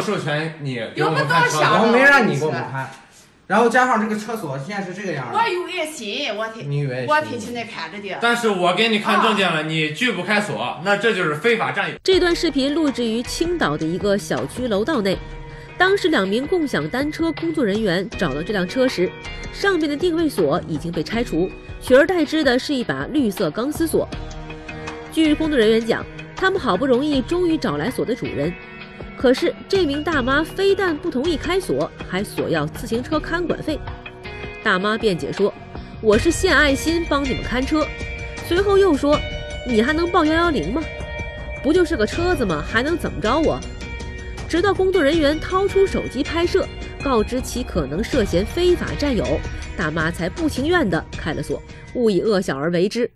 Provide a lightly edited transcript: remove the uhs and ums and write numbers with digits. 授权你给我们看车，我没让你给我们看。然后加上这个厕所现在是这个样的。我有爱心，我挺现在看着的。但是我给你看证件了，你拒不开锁，那这就是非法占有。这段视频录制于青岛的一个小区楼道内。 当时两名共享单车工作人员找到这辆车时，上面的定位锁已经被拆除，取而代之的是一把绿色钢丝锁。据工作人员讲，他们好不容易终于找来锁的主人，可是这名大妈非但不同意开锁，还索要自行车看管费。大妈辩解说：“我是献爱心帮你们看车。”随后又说：“你还能报110吗？不就是个车子吗？还能怎么着我？” 直到工作人员掏出手机拍摄，告知其可能涉嫌非法占有，大妈才不情愿地开了锁，勿以恶小而为之。